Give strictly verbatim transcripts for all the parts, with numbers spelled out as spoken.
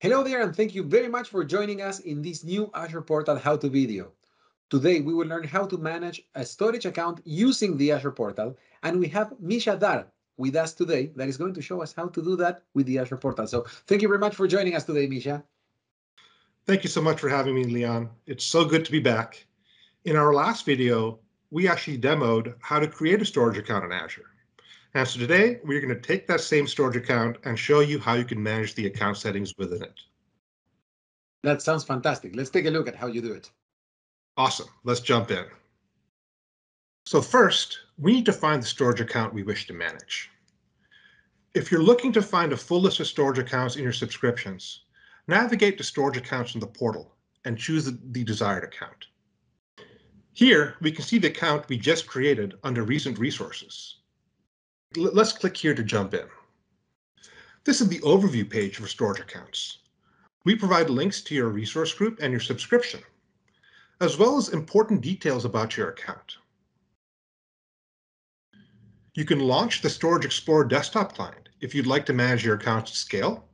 Hello there, and thank you very much for joining us in this new Azure Portal how-to video. Today, we will learn how to manage a storage account using the Azure Portal, and we have Misha Dar with us today that is going to show us how to do that with the Azure Portal. So thank you very much for joining us today, Misha. Thank you so much for having me, Leon. It's so good to be back. In our last video, we actually demoed how to create a storage account in Azure. And so today, we're going to take that same storage account and show you how you can manage the account settings within it. That sounds fantastic. Let's take a look at how you do it. Awesome. Let's jump in. So first, we need to find the storage account we wish to manage. If you're looking to find a full list of storage accounts in your subscriptions, navigate to Storage Accounts in the portal and choose the desired account. Here, we can see the account we just created under Recent Resources. Let's click here to jump in. This is the overview page for storage accounts. We provide links to your resource group and your subscription, as well as important details about your account. You can launch the Storage Explorer desktop client if you'd like to manage your account to scale.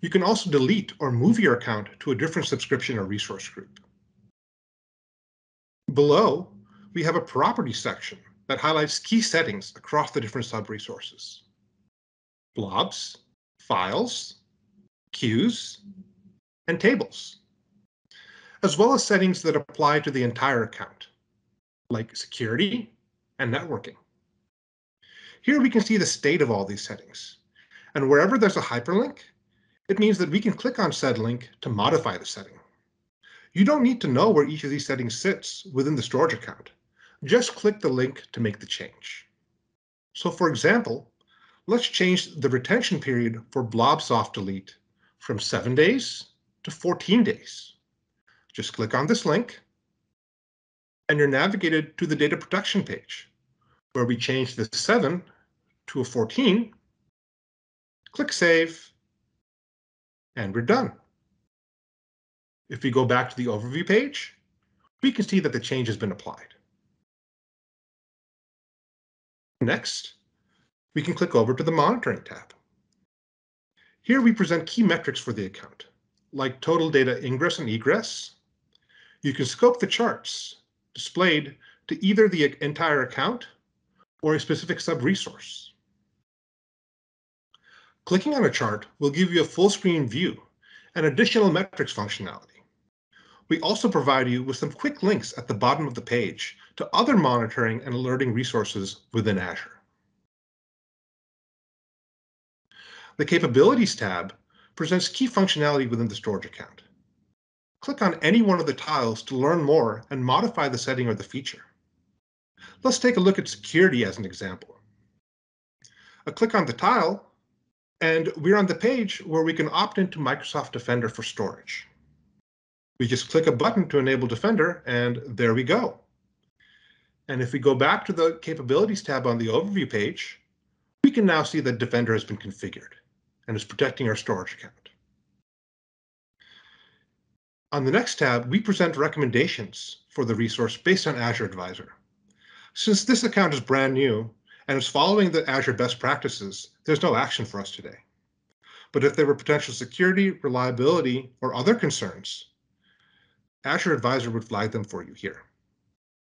You can also delete or move your account to a different subscription or resource group. Below, we have a properties section that highlights key settings across the different sub-resources. Blobs, files, queues, and tables, as well as settings that apply to the entire account, like security and networking. Here we can see the state of all these settings, and wherever there's a hyperlink, it means that we can click on said link to modify the setting. You don't need to know where each of these settings sits within the storage account. Just click the link to make the change. So for example, let's change the retention period for blob soft delete from seven days to fourteen days. Just click on this link and you're navigated to the data protection page where we change the seven to a fourteen. Click save and we're done. If we go back to the overview page, we can see that the change has been applied. Next, we can click over to the Monitoring tab. Here we present key metrics for the account, like total data ingress and egress. You can scope the charts displayed to either the entire account or a specific sub-resource. Clicking on a chart will give you a full-screen view and additional metrics functionality. We also provide you with some quick links at the bottom of the page to other monitoring and alerting resources within Azure. The Capabilities tab presents key functionality within the storage account. Click on any one of the tiles to learn more and modify the setting or the feature. Let's take a look at security as an example. I click on the tile, and we're on the page where we can opt into Microsoft Defender for Storage. We just click a button to enable Defender, and there we go. And if we go back to the Capabilities tab on the Overview page, we can now see that Defender has been configured and is protecting our storage account. On the next tab, we present recommendations for the resource based on Azure Advisor. Since this account is brand new and is following the Azure best practices, there's no action for us today. But if there were potential security, reliability, or other concerns, Azure Advisor would flag them for you here.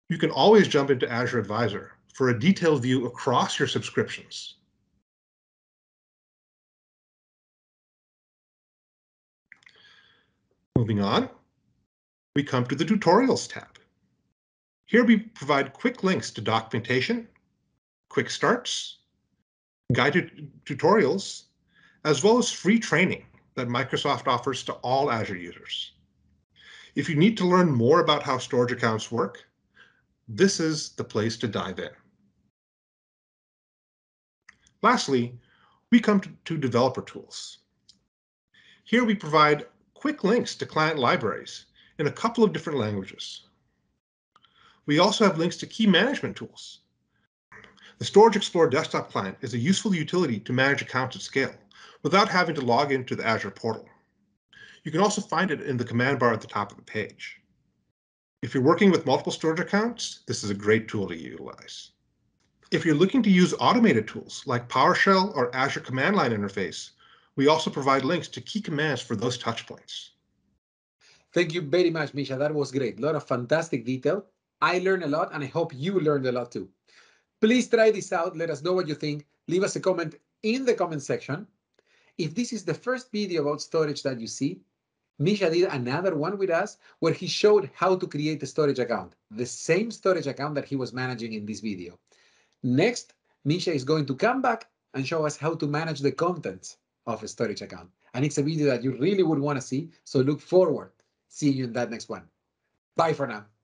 You can always jump into Azure Advisor for a detailed view across your subscriptions. Moving on, we come to the Tutorials tab. Here we provide quick links to documentation, quick starts, guided tutorials, as well as free training that Microsoft offers to all Azure users. If you need to learn more about how storage accounts work, this is the place to dive in. Lastly, we come to developer tools. Here we provide quick links to client libraries in a couple of different languages. We also have links to key management tools. The Storage Explorer desktop client is a useful utility to manage accounts at scale without having to log into the Azure portal. You can also find it in the command bar at the top of the page. If you're working with multiple storage accounts, this is a great tool to utilize. If you're looking to use automated tools like PowerShell or Azure Command Line Interface, We also provide links to key commands for those touch points. Thank you very much, Misha. That was great. A lot of fantastic detail. I learned a lot, and I hope you learned a lot too. Please try this out. Let us know what you think. Leave us a comment in the comment section. If this is the first video about storage that you see, Misha did another one with us where he showed how to create a storage account, the same storage account that he was managing in this video. Next, Misha is going to come back and show us how to manage the contents of a storage account. And it's a video that you really would want to see, so look forward. See you in that next one. Bye for now.